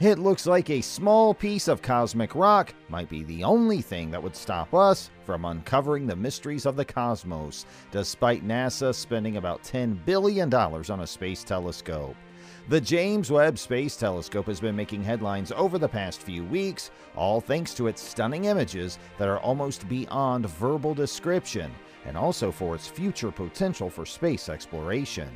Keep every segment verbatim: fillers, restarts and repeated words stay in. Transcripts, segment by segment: It looks like a small piece of cosmic rock might be the only thing that would stop us from uncovering the mysteries of the cosmos, despite NASA spending about ten billion dollars on a space telescope. The James Webb Space Telescope has been making headlines over the past few weeks, all thanks to its stunning images that are almost beyond verbal description, and also for its future potential for space exploration.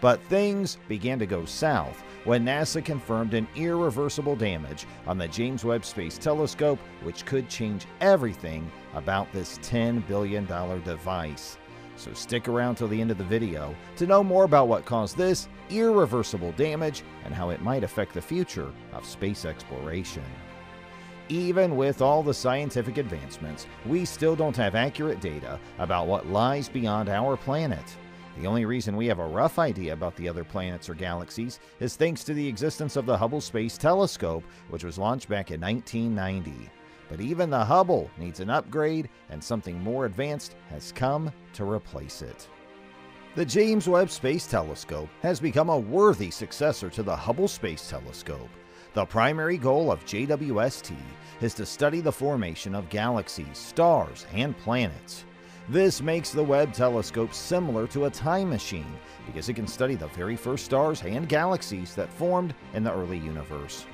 But things began to go south when NASA confirmed an irreversible damage on the James Webb Space Telescope, which could change everything about this ten billion dollar device. So stick around till the end of the video to know more about what caused this irreversible damage and how it might affect the future of space exploration. Even with all the scientific advancements, we still don't have accurate data about what lies beyond our planet. The only reason we have a rough idea about the other planets or galaxies is thanks to the existence of the Hubble Space Telescope, which was launched back in nineteen ninety. But even the Hubble needs an upgrade, and something more advanced has come to replace it. The James Webb Space Telescope has become a worthy successor to the Hubble Space Telescope. The primary goal of J W S T is to study the formation of galaxies, stars, and planets. This makes the Webb Telescope similar to a time machine because it can study the very first stars and galaxies that formed in the early universe.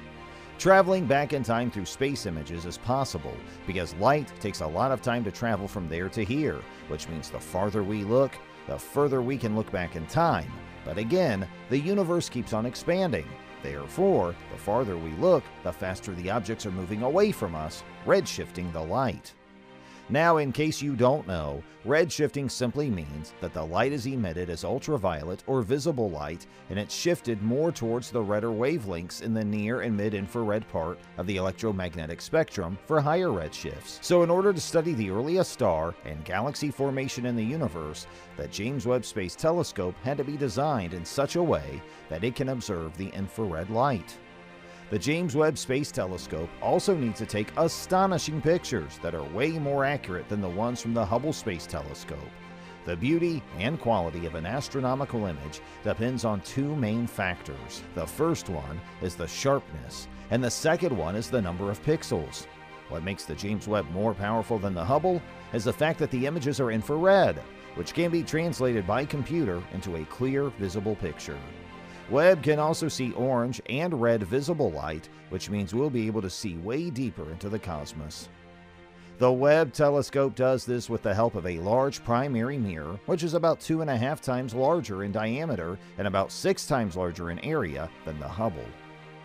Traveling back in time through space images is possible because light takes a lot of time to travel from there to here, which means the farther we look, the further we can look back in time. But again, the universe keeps on expanding. Therefore, the farther we look, the faster the objects are moving away from us, redshifting the light. Now, in case you don't know, redshifting simply means that the light is emitted as ultraviolet or visible light, and it's shifted more towards the redder wavelengths in the near and mid-infrared part of the electromagnetic spectrum for higher redshifts. So in order to study the earliest star and galaxy formation in the universe, the James Webb Space Telescope had to be designed in such a way that it can observe the infrared light. The James Webb Space Telescope also needs to take astonishing pictures that are way more accurate than the ones from the Hubble Space Telescope. The beauty and quality of an astronomical image depends on two main factors. The first one is the sharpness, and the second one is the number of pixels. What makes the James Webb more powerful than the Hubble is the fact that the images are infrared, which can be translated by computer into a clear, visible picture. Webb can also see orange and red visible light, which means we'll be able to see way deeper into the cosmos. The Webb Telescope does this with the help of a large primary mirror, which is about two and a half times larger in diameter and about six times larger in area than the Hubble.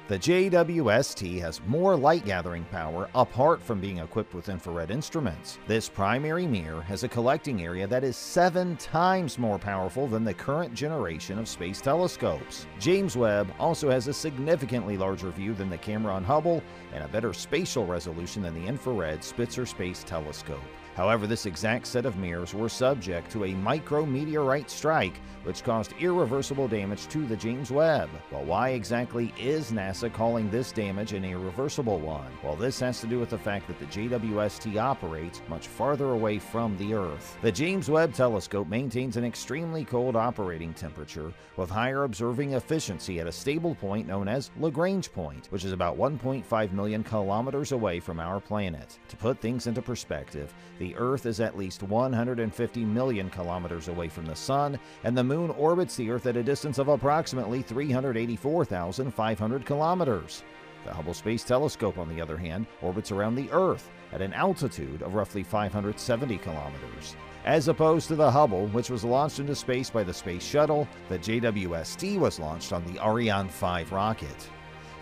The J W S T has more light-gathering power apart from being equipped with infrared instruments. This primary mirror has a collecting area that is seven times more powerful than the current generation of space telescopes. James Webb also has a significantly larger view than the camera on Hubble and a better spatial resolution than the infrared Spitzer Space Telescope. However, this exact set of mirrors were subject to a micrometeorite strike, which caused irreversible damage to the James Webb. But why exactly is NASA calling this damage an irreversible one? Well, this has to do with the fact that the J W S T operates much farther away from the Earth. The James Webb Telescope maintains an extremely cold operating temperature, with higher observing efficiency at a stable point known as Lagrange Point, which is about one point five million kilometers away from our planet. To put things into perspective, the Earth is at least one hundred fifty million kilometers away from the Sun, and the Moon orbits the Earth at a distance of approximately three hundred eighty-four thousand five hundred kilometers. The Hubble Space Telescope, on the other hand, orbits around the Earth at an altitude of roughly five hundred seventy kilometers. As opposed to the Hubble, which was launched into space by the Space Shuttle, the J W S T was launched on the Ariane five rocket.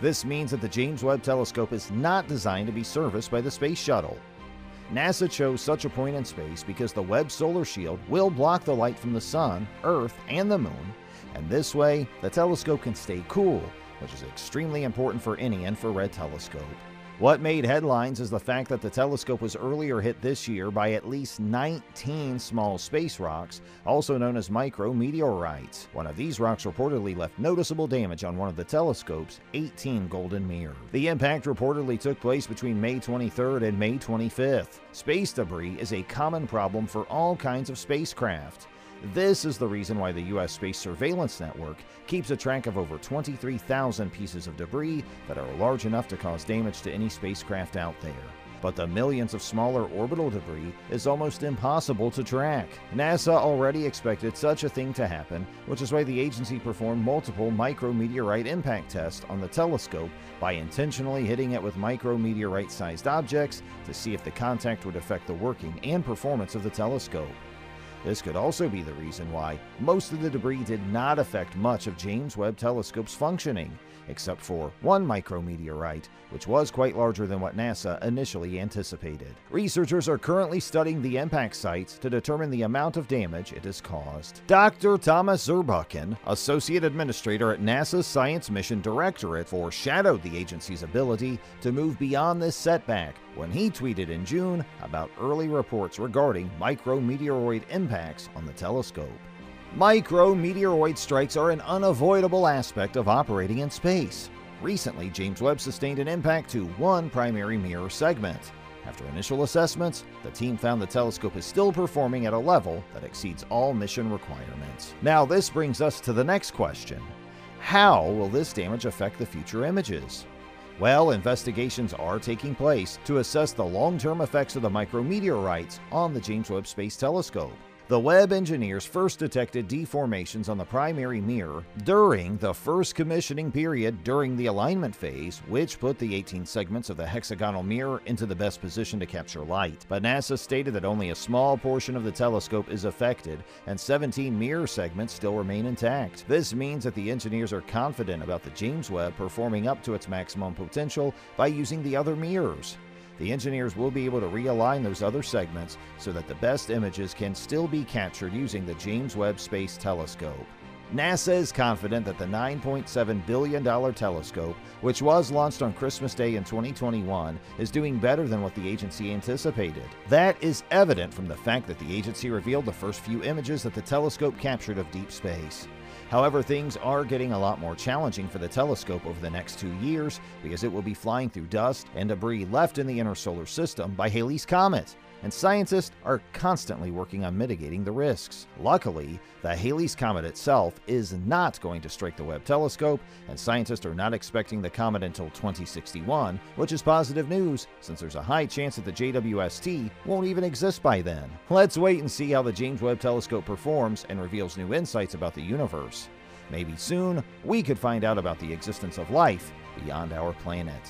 This means that the James Webb Telescope is not designed to be serviced by the Space Shuttle. NASA chose such a point in space because the Webb solar shield will block the light from the Sun, Earth, and the Moon, and this way the telescope can stay cool, which is extremely important for any infrared telescope. What made headlines is the fact that the telescope was earlier hit this year by at least nineteen small space rocks, also known as micrometeorites. One of these rocks reportedly left noticeable damage on one of the telescope's eighteen golden mirrors. The impact reportedly took place between May twenty-third and May twenty-fifth. Space debris is a common problem for all kinds of spacecraft. This is the reason why the U S Space Surveillance Network keeps a track of over twenty-three thousand pieces of debris that are large enough to cause damage to any spacecraft out there. But the millions of smaller orbital debris is almost impossible to track. NASA already expected such a thing to happen, which is why the agency performed multiple micrometeorite impact tests on the telescope by intentionally hitting it with micrometeorite-sized objects to see if the contact would affect the working and performance of the telescope. This could also be the reason why most of the debris did not affect much of James Webb Telescope's functioning, except for one micrometeorite, which was quite larger than what NASA initially anticipated. Researchers are currently studying the impact sites to determine the amount of damage it has caused. Doctor Thomas Zurbuchen, Associate Administrator at NASA's Science Mission Directorate, foreshadowed the agency's ability to move beyond this setback when he tweeted in June about early reports regarding micrometeoroid impacts on the telescope. Micrometeoroid strikes are an unavoidable aspect of operating in space. Recently, James Webb sustained an impact to one primary mirror segment. After initial assessments, the team found the telescope is still performing at a level that exceeds all mission requirements. Now, this brings us to the next question. How will this damage affect the future images? Well, investigations are taking place to assess the long-term effects of the micrometeorites on the James Webb Space Telescope. The Webb engineers first detected deformations on the primary mirror during the first commissioning period during the alignment phase, which put the eighteen segments of the hexagonal mirror into the best position to capture light. But NASA stated that only a small portion of the telescope is affected, and seventeen mirror segments still remain intact. This means that the engineers are confident about the James Webb performing up to its maximum potential by using the other mirrors. The engineers will be able to realign those other segments so that the best images can still be captured using the James Webb Space Telescope. NASA is confident that the nine point seven billion dollar telescope, which was launched on Christmas Day in twenty twenty-one, is doing better than what the agency anticipated. That is evident from the fact that the agency revealed the first few images that the telescope captured of deep space. However, things are getting a lot more challenging for the telescope over the next two years because it will be flying through dust and debris left in the inner solar system by Halley's Comet, and scientists are constantly working on mitigating the risks. Luckily, the Halley's Comet itself is not going to strike the Webb telescope, and scientists are not expecting the comet until twenty sixty-one, which is positive news since there's a high chance that the J W S T won't even exist by then. Let's wait and see how the James Webb Telescope performs and reveals new insights about the universe. Maybe soon, we could find out about the existence of life beyond our planet.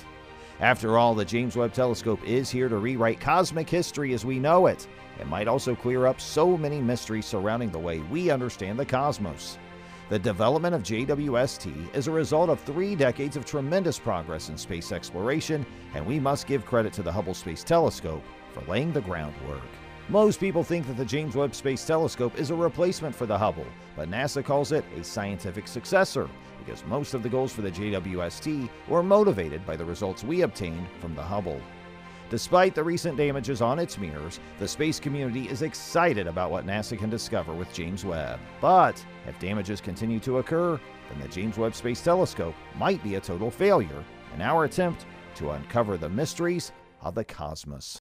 After all, the James Webb Telescope is here to rewrite cosmic history as we know it. It might also clear up so many mysteries surrounding the way we understand the cosmos. The development of J W S T is a result of three decades of tremendous progress in space exploration, and we must give credit to the Hubble Space Telescope for laying the groundwork. Most people think that the James Webb Space Telescope is a replacement for the Hubble, but NASA calls it a scientific successor because most of the goals for the J W S T were motivated by the results we obtained from the Hubble. Despite the recent damages on its mirrors, the space community is excited about what NASA can discover with James Webb. But if damages continue to occur, then the James Webb Space Telescope might be a total failure in our attempt to uncover the mysteries of the cosmos.